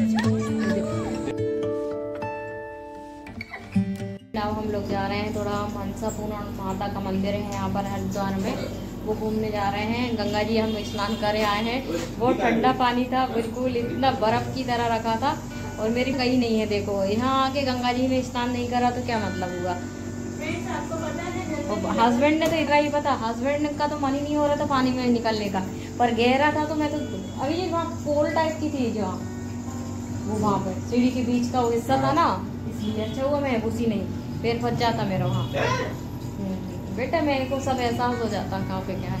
नाव हम लोग जा रहे हैं थोड़ा मनसा पूर्ण माता का मंदिर है यहाँ पर हरिद्वार में, वो घूमने जा रहे हैं। गंगा जी हम स्नान करे आए हैं, बहुत ठंडा पानी था, बिल्कुल इतना बर्फ की तरह रखा था और मेरी कहीं नहीं है। देखो यहाँ आके गंगा जी ने स्नान नहीं करा तो क्या मतलब हुआ। आपको पता है हस्बैंड ने तो इतना ही पता, हस्बैंड का तो मन ही नहीं हो रहा था पानी में निकलने का, पर गहरा था तो मैं तो अभी वहाँ पोल टाइप की थी जो वो वहाँ पर सीढ़ी के बीच का वो हिस्सा था ना, इसलिए अच्छा हुआ मैं घुसी नहीं, पैर फंस जाता मेरा वहाँ। बेटा मेरे को सब एहसास हो जाता कहाँ पे क्या है,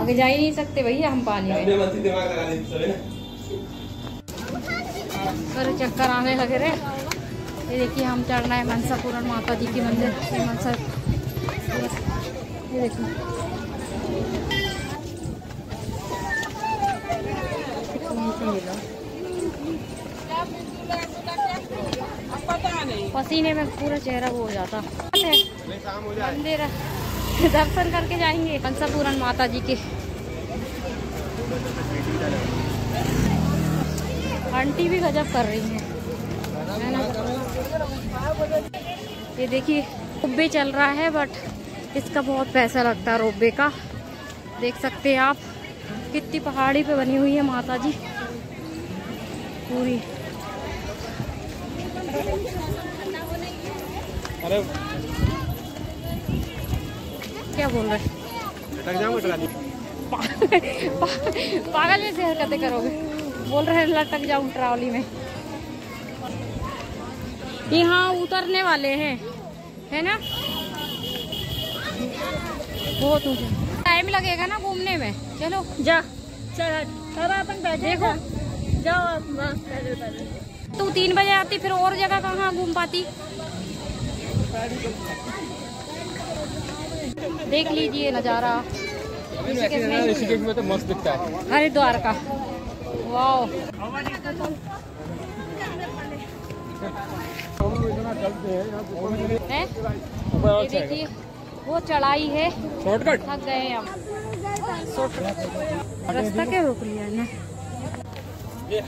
आगे जा ही नहीं सकते भैया हम पानी में। सर चक्कर आने लगे रहे। ये देखिए हम चढ़ना है मनसा पूर्ण माता जी के मंदिर, मनसा। ये देखिए पसीने में पूरा चेहरा वो हो जाता। मंदिर दर्शन करके जाएंगे मनसा पूर्ण माता जी के। आंटी भी गजब कर रही है ये देखिए रोपवे चल रहा है, बट इसका बहुत पैसा लगता है रोपवे का। देख सकते हैं आप कितनी पहाड़ी पे बनी हुई है माता जी पूरी। अरे क्या बोल रहे पागल में से हरकतें करोगे, बोल रहे लटक जाऊं ट्रावली में। यहाँ उतरने वाले हैं है ना, बहुत ऊंचा टाइम लगेगा ना घूमने में। चलो जा देखो जाओ, तू 3 बजे आती फिर और जगह कहाँ घूम पाती। देख लीजिए नज़ारा ऋषिकेश में तो मस्त दिखता है हरिद्वार का। वाओ देखिए वो चढ़ाई है, शॉर्टकट थक गए हम, रास्ता क्या रोक लिया ना। ये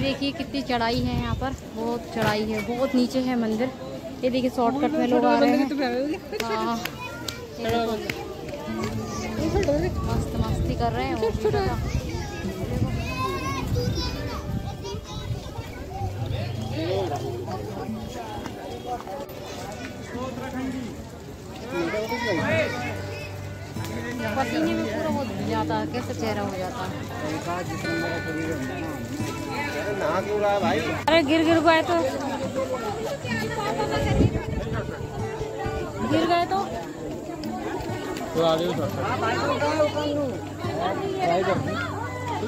देखिए कितनी चढ़ाई है यहाँ पर, बहुत चढ़ाई है, बहुत नीचे है मंदिर। ये देखिए शॉर्टकट में लोग आ रहे हैं। मस्त मस्ती कर रहे हैं। पसीने में पूरा बहुत ज़्यादा कैसा चेहरा हो जाता है। भाई अरे गिर गिर गए तो आगे उतर चलो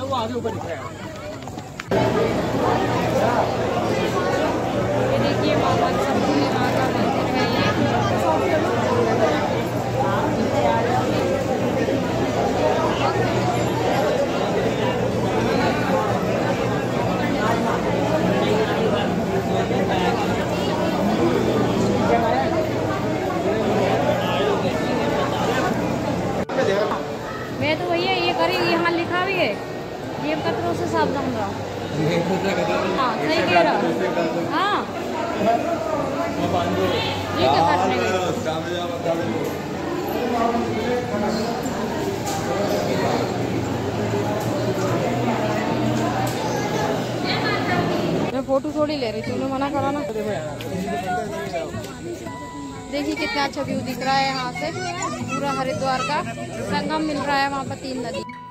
वो आगे ऊपर। ये देखिए मामा सबने माँ का मंदिर है ये। मैं तो भैया ये करी यहाँ लिखा भी है जेब कतरों से सावधान रहो। हाँ सही कह रहा हूँ। हाँ ये क्या करने गए, मैं फोटो थोड़ी ले रही थी, उन्हें मना करा ना। देखिए कितना अच्छा व्यू दिख रहा है यहाँ से, पूरा हरिद्वार का संगम मिल रहा है वहाँ पर, 3 नदी।